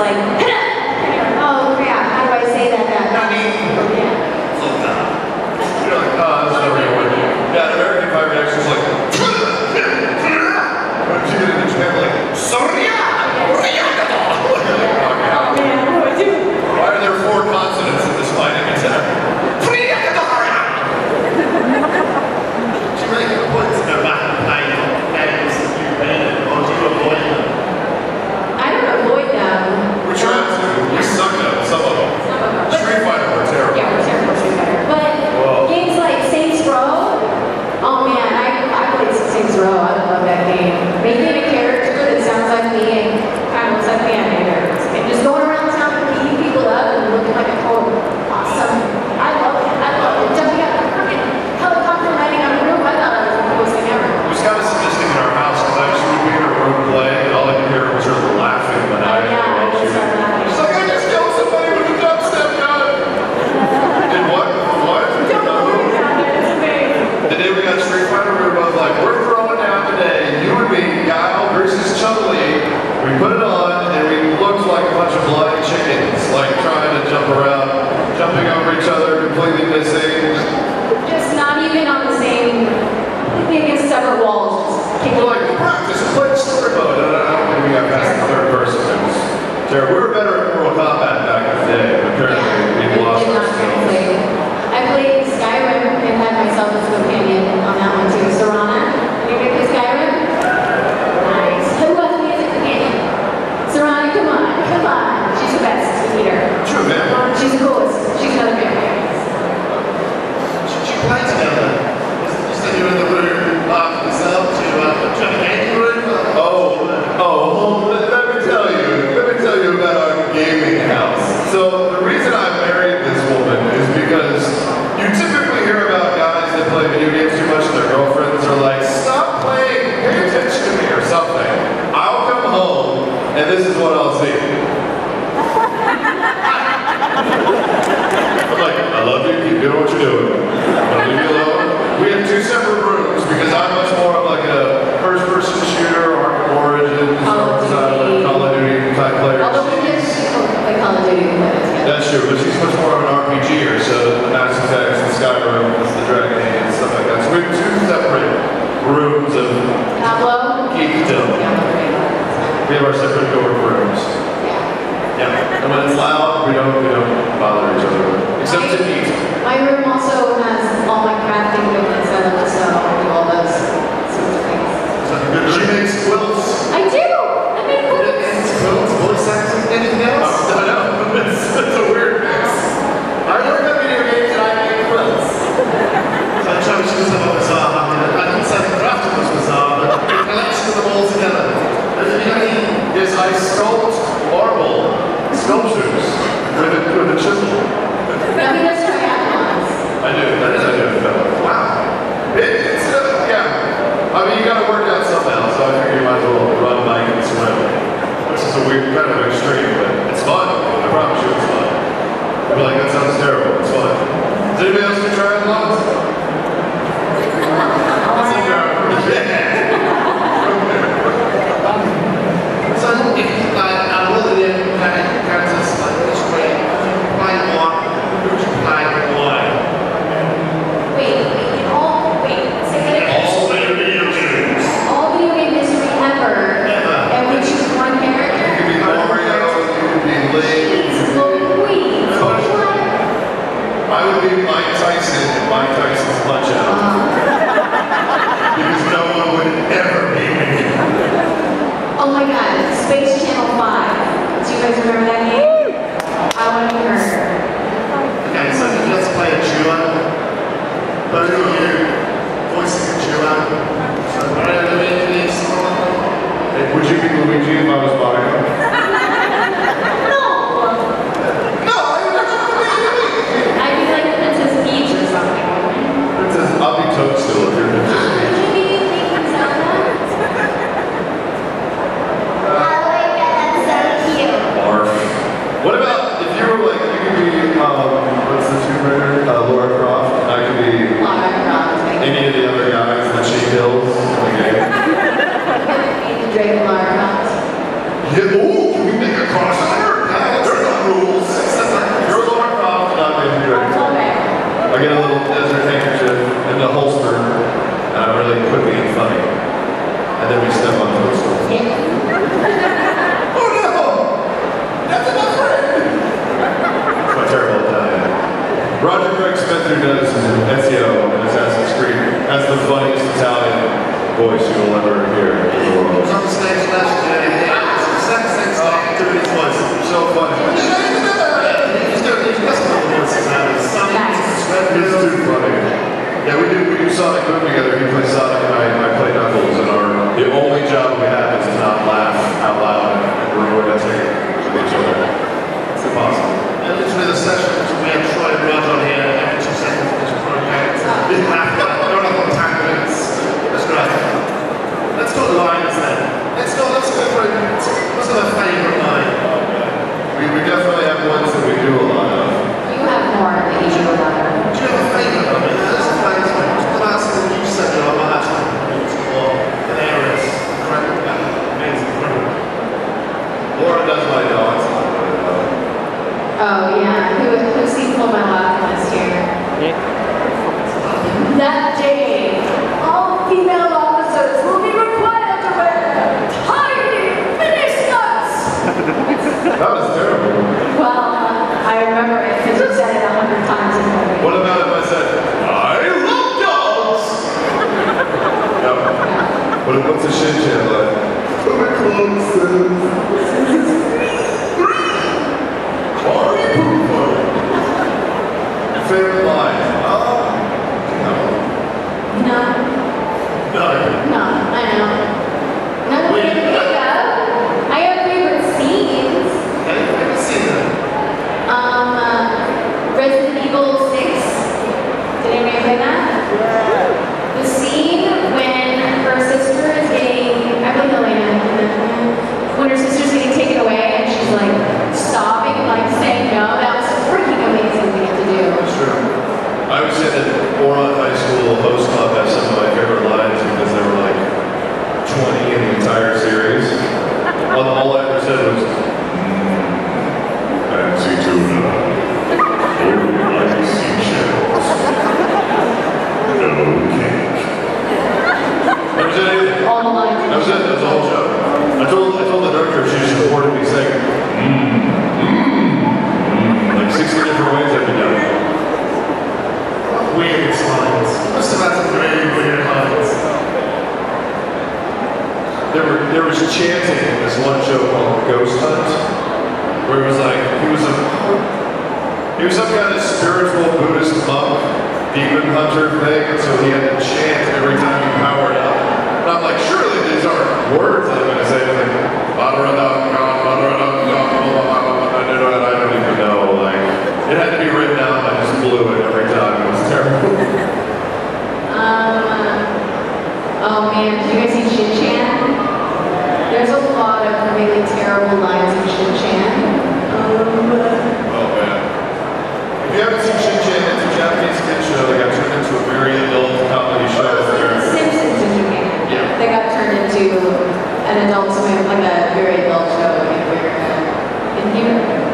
like, oh crap, how do I say that back? I mean, you're like, oh, that's not real word. Yeah, an American five reaction is like, what did you get into Japan? Like, Soria! Why are there four consonants in this fighting attack? We tried to. We suck at some of them. Street Fighter were terrible. Yeah, we're terrible at Street Fighter. But games like Saints Row, oh man, I played Saints Row. I love that game. Making a character that sounds like me and kind of looks like me and just going around town and beating people up and looking like a total awesome. I love it. I love it. Jumping out the freaking helicopter riding on a room. I thought that was the coolest thing ever. It was kind of sadistic in our house because I was sleeping in a room playing and all I could hear was her laughing when I. We put it on, and we looked like a bunch of blind chickens, like trying to jump around, jumping over each other, completely missing. Just not even on the same, maybe against separate walls. We're like, practice, click, story mode. I don't think we got past the third person. We were better at Mortal Kombat back in the day, but apparently we lost ourselves. I played Skyrim and had myself as an opinion on that one too. Serana, you play Skyrim? Come on, she's the best leader. True, man. She's the coolest. She's another family. She plays together. She's sitting in the room, laughing herself. She's trying to get in the room. Oh, let me tell you about our gaming house. So the reason I married this woman is because you typically hear about guys that play video games too much and their girlfriends are like, stop playing, pay attention to me or something. I'll come home and this is what I'll see. I'm like, I love you, keep doing what you're doing. I'll leave you alone. We have two separate rooms because I'm much more of like a first-person shooter, Arkham Origins, Call of Duty type player. Although we did like Call of Duty players, yeah. That's true, but she's much more of an RPGer, so the Mass Effects and Skyrim, the Dragon Age and stuff like that. So we have two separate rooms of geekdom. We have our separate door rooms. Yeah. And when it's loud, we don't bother each other. Except to eat. My room also has all my crafting equipment, so I do all those sorts of things. She makes quilts. I do! I make quilts. She makes quilts, bully sacks, and anything else. I know. That's a weird mix. I work on video games and I make quilts. Sometimes she was a little bizarre. I didn't say the crafting was bizarre, but the collection of them all together. Yes, I sculpt marble sculptures with a chisel. Now he does triathlons. I do. That is a good fellow. Wow. It's yeah. I mean, you got to work out somehow, so I figure you might as well run, bike, and swim. Which is a weird kind of extreme, but it's fun. I promise you, it's fun. I'd be like, that sounds terrible. It's fun. Does anybody else do triathlons? Yeah. I live in Kansas, like this way. Blind one. Wait. All video games. All video game history ever. And we choose one character. You could be Mario, you could be Link. I would be Mike Tyson and Mike Tyson's Punch Out. Because no one would ever be me. Oh my god. Space Channel 5. Do you guys remember that game? I want to be her. Okay, so let's play a duo. Those of you voicing a duo. Mario, Luigi, someone. Would you be Luigi if I was Mario? No! I would not be Luigi! I'd be like Princess Peach or something. Princess, I'll be Toadstool if you're Princess Peach. What about if you were like, you could be, what's the shooter, Laura Croft, and I could be any of the other guys that she kills in the game? Dragon Laura Croft. Yeah, we do Sonic Boom together. He plays Sonic and I play Knuckles, and the only job we have is to not laugh out loud and ruin us with each other. It's impossible. And literally the session was we had Troy and Raj on here every 2 seconds of this program. We didn't laugh out loud. They're not on tangents. That's great. Let's go lines then. Let's go for it. What's our favorite line? We definitely have ones that we do a lot of. You have more that you do a lot of. Do you have a favorite one? There's a favorite one. The last one you said that I might actually use for an heiress. Incredible. Amazing. Laura does my dogs. Oh, yeah. Who seen Pull My Lock last year? Nick. That day, all female officers will be required to wear tiny mini skirts. That was terrible. Well, I remember it because you said it 100 times in the movie. What about if I said, I love dogs? No. But what's a Shin Chan like? Favorite line? No. None. No, I know. None of them. When her sister's getting taken away and she's like sobbing, like saying no, that was a freaking amazing thing to do. Sure. I would say that Oron High School Host Club has some of my favorite lines because there were like 20 in the entire series. All I ever said was, fancy tuna. Oh, like seashells. No cake. That was it. All the lines. That was it. That was the whole show. I told the director she just reported me saying, like 60 different ways I've been doing it. Weird lines. Most of that's very weird lines. There was chanting in this one show called Ghost Hunt, where it was like, he was some kind of spiritual Buddhist monk, demon hunter thing, and so he had to chant every time he powered up. And I'm like, surely these aren't words I'm going to say. I don't even know, like, it had to be written out, I just blew it every time, it was terrible. Oh man, did you guys see Shin Chan? There's a lot of really terrible lines in Shin Chan. Oh man. If you haven't seen Shin Chan, it's a Japanese kid show that got turned into a very adult comedy show. Simpsons in Japan. Yeah. They got turned into an adult, like a very adult show in America. In here.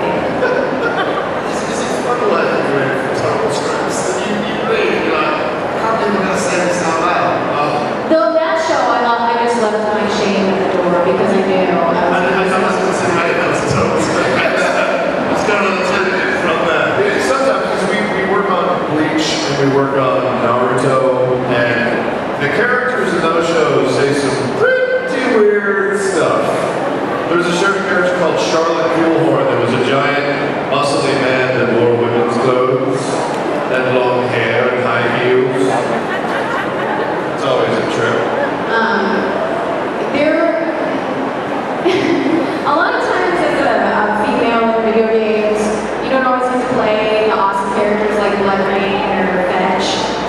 It's a fun life of doing terrible scripts. You really, how can you not say this out loud? Though that show, I just left my shame at the door because I knew I was going to say, I was a terrible script. It's kind of alternative from that. Sometimes, because we work on Bleach and we work on Naruto, and the characters in those shows say some pretty weird stuff. There was a certain character called Charlotte Coolhorn that was a giant, muscly man that wore women's clothes, had long hair and high heels. It's always a trip. A lot of times as a female in video games, you don't always get to play the awesome characters like Blood Rain or Fetch.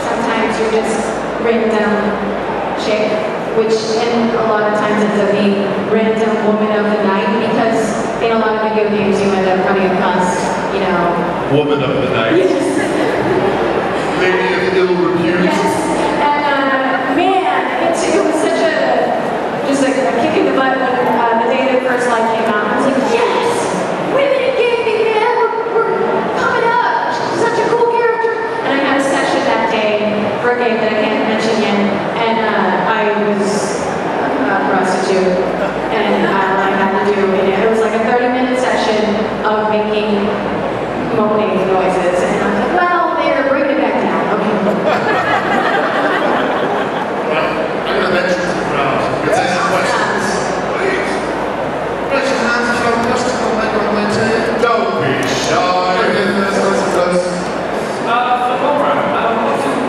Sometimes you're just random chick, which in a lot of times ends up being random woman of the night, because in a lot of video games you end up running across, you know, woman of the night. Yes. Maybe of ill repute. Yes. And man, it was such a just like a kick in the butt when the day the first light came out. I was like, yes, women in gaming, man, we're coming up. She's such a cool character. And I had a session that day for a game that I can't. And I was a prostitute, and all I had to do, it was like a 30-minute session of making moaning noises, and I was like, well, they're bringing it back down, okay. I'm going to mention some problems. Let's ask questions. Please. Raise your hands if you have a question on my team. Don't be shy. Let's ask questions. For Laura,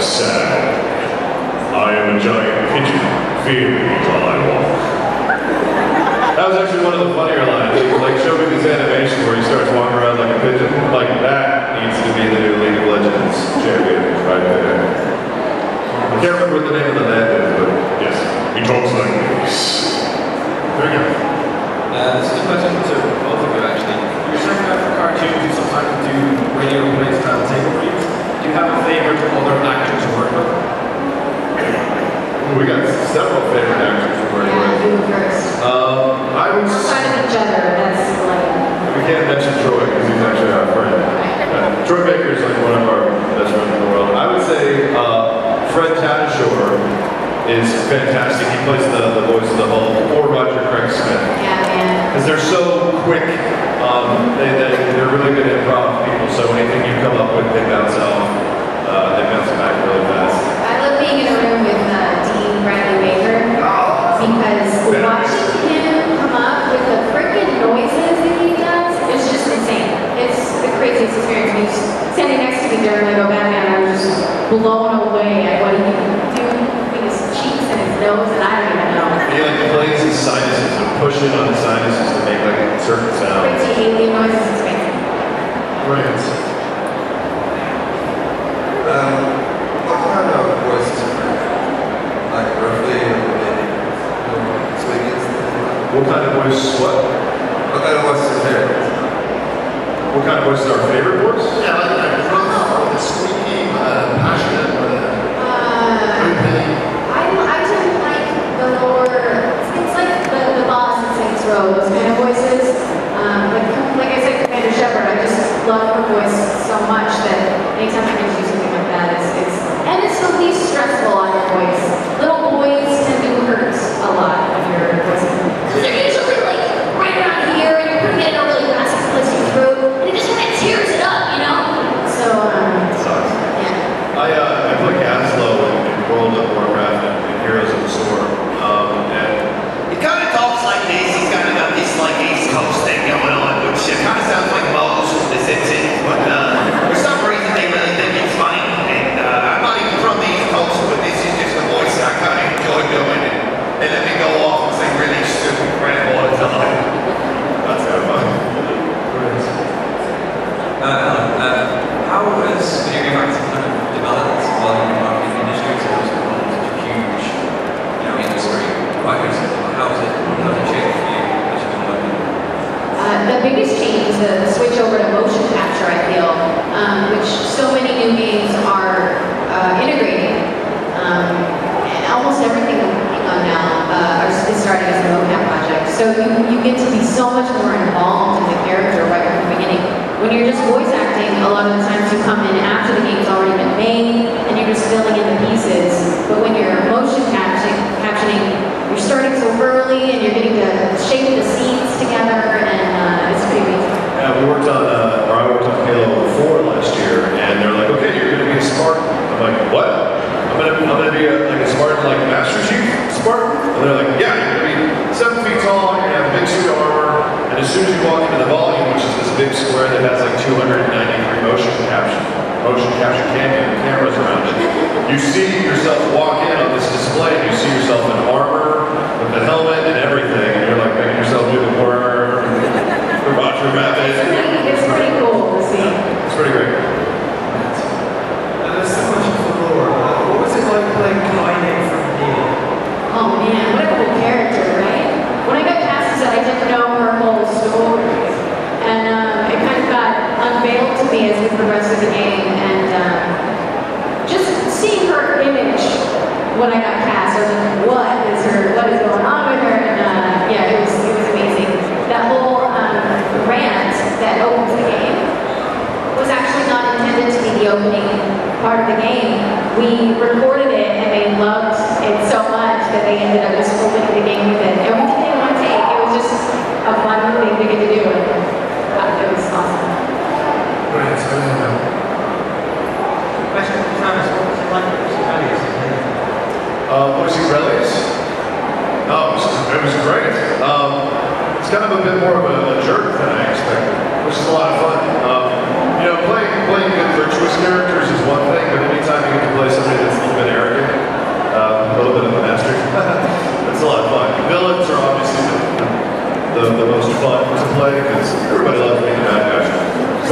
so sad. I am a giant pigeon, fear me while I walk. That was actually one of the funnier lines. Like, show me these animations where he starts walking around like a pigeon. Like, that needs to be the new League of Legends champion right there. I can't remember what the name of the man is, but yes, he talks like this. There we go. This is a question to both of you, actually. You're starting out from cartoons, you sometimes do radio plays, travel table reads. Do you have a favorite older actor to work with? We got several favorite actors to work with. I would say each other, that's like... We can't mention Troy, because he's actually our friend. Troy Baker is like one of our best friends in the world. I would say Fred Tatasciore is fantastic. He plays the voice of the Hulk, or Roger Craig Smith. Because they're so quick, they're really good improv people, so anything you come up with, they bounce off. They bounce back really fast. I love being in a room with Dean Bradley Baker, because watching him come up with the frickin' noises that he does, it's just insane. It's the craziest experience. He's standing next to me during my go back, and I was just blown away at what he can do with his cheeks and his nose, and I don't even know. He plays his sinuses and pushes on his sinuses to make like a certain sound. Crazy alien noises, it's amazing. Right. What kind of voices are you? Like roughly, speaking? What kind of voice? What kind of voice is there? What kind of voice is our favorite voice? Yeah, like that gruff, squeaky, passionate, I tend to like the lower. It's like the boss in Saints Row, those kind of voices. Like I said, Commander Shepard, I just love her voice so much that anytime I can do something like that, it's the least stressful on your voice. Little boys tend to hurt a lot of your voice. So they're usually like right around here, and you're putting it in a really nasty place to throat, and it just kind of tears it up, you know? So, sucks. Yeah. I play Gaslow in World of Warcraft and Heroes of the Storm, and he kind of talks like this. He's kind of got this like East Coast thing going on. It kind of sounds like Moe's from the Simpsons, but for some reason they really think it's funny, and I'm not even from the East Coast, but this is just a voice I kind of enjoy doing, and they let me go off and say really stupid crap all the time. That's how fun. How has video game acting kind of developed while in the marketing industry? It's always been one such a huge, industry. Quite recently, how has it changed? The biggest change is the switch over to motion capture, I feel, which so many new games are integrating. And almost everything I'm working on now is starting as a mocap project. So you get to be so much more involved in the character right from the beginning. When you're just voice acting, a lot of the times you come in after the game's already been made, and you're just filling in the pieces. But when you're motion captioning, you're starting so early, and you're getting to shape the scenes together, and it's pretty amazing. Yeah, I worked on Halo 4 last year, and they're like, okay, you're going to be a Spartan. I'm like, what? I'm going to be like a Spartan, like Master Chief Spartan? And they're like, yeah, you're going to be 7 feet tall, you're going to have big suit armor, and as soon as you walk into the volume, which is this big square that has like 293 motion capture cameras around it, you see yourself walk in on this display, and you see yourself in armor, with the helmet and everything, and you're like making yourself do the worm, the Roger Rabbit. It's pretty cool to see. Yeah, it's pretty great. There's so much lore. What was it like playing Knight from Halo? Oh man, what a cool character, right? When I got cast as that, I didn't know her whole story, and it kind of got unveiled to me as with the rest of the game, and just seeing her image when I got cast, I was like, what is going on with her? And yeah, it was amazing. That whole rant that opens the game was actually not intended to be the opening part of the game. We recorded it, and they loved it so much that they ended up just opening the game with it. Everything they want to take. It was just a fun thing to get to do, and it was awesome. Great. Question for Thomas, what was it like voicing Releus? It was great. It's kind of a bit more of a jerk than I expected, which is a lot of fun. Playing good virtuous characters is one thing, but anytime you get to play somebody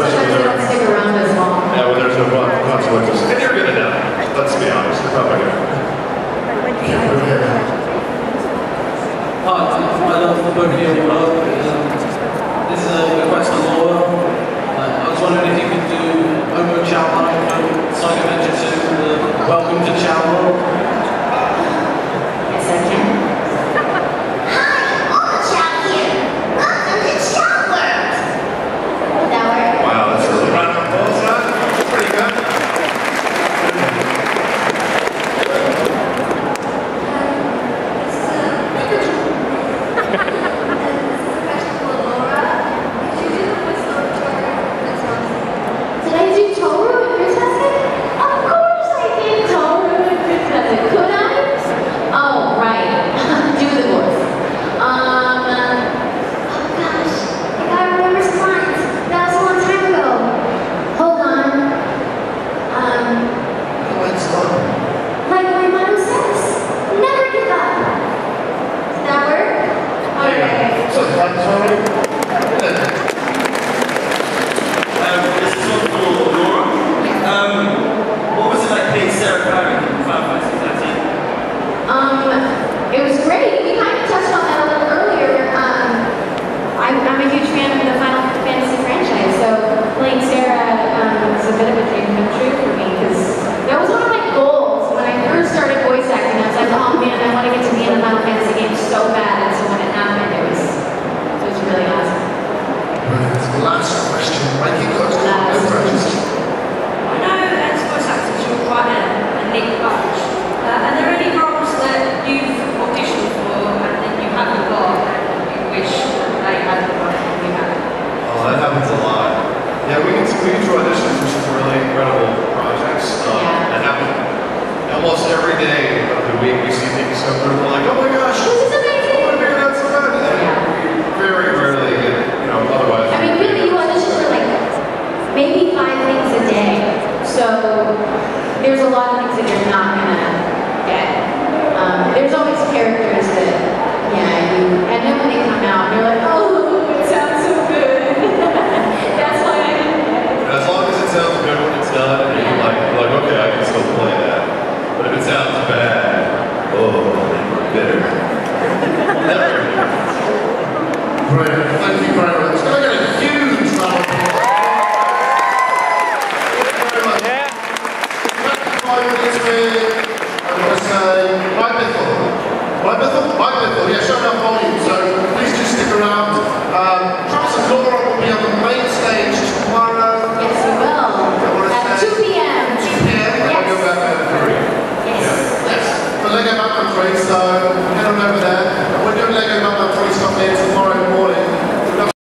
So